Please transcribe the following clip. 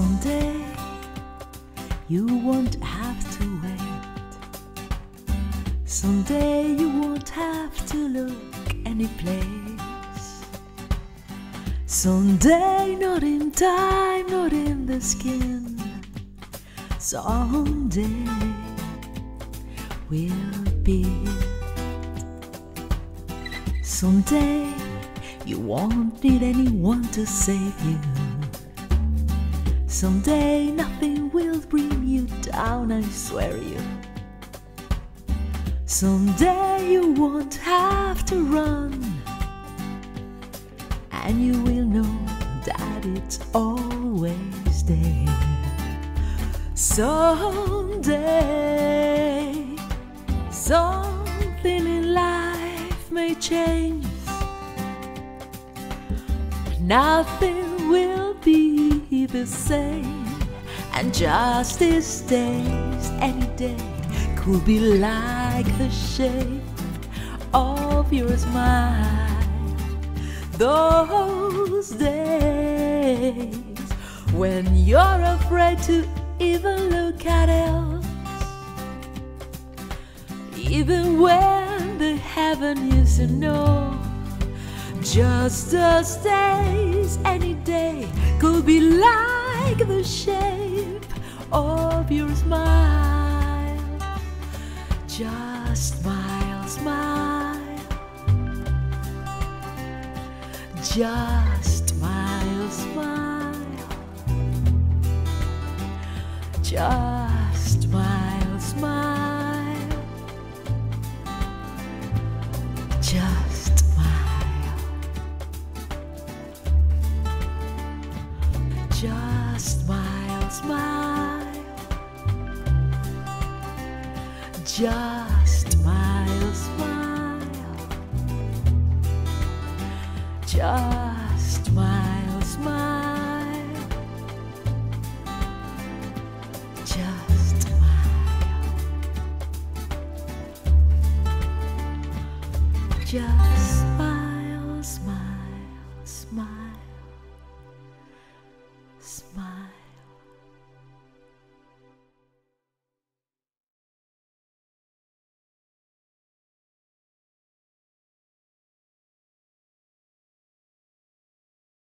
Someday you won't have to wait. Someday you won't have to look any place. Someday, not in time, not in the skin. Someday we'll be it. Someday you won't need anyone to save you. Someday nothing will bring you down, I swear you. Someday you won't have to run, and you will know that it's always there. Someday something in life may change. Nothing will be the same, and just these days, any day could be like the shape of your smile. Those days when you're afraid to even look at else, even when they haven't used to know. Just those days, any day could be like the shape of your smile. Just smile, smile. Just smile, smile. Just smile, smile. Just smile. Just smile, smile. Just smile, smile. Just smile, smile. Just smile. Just smile, smile, smile. Smile.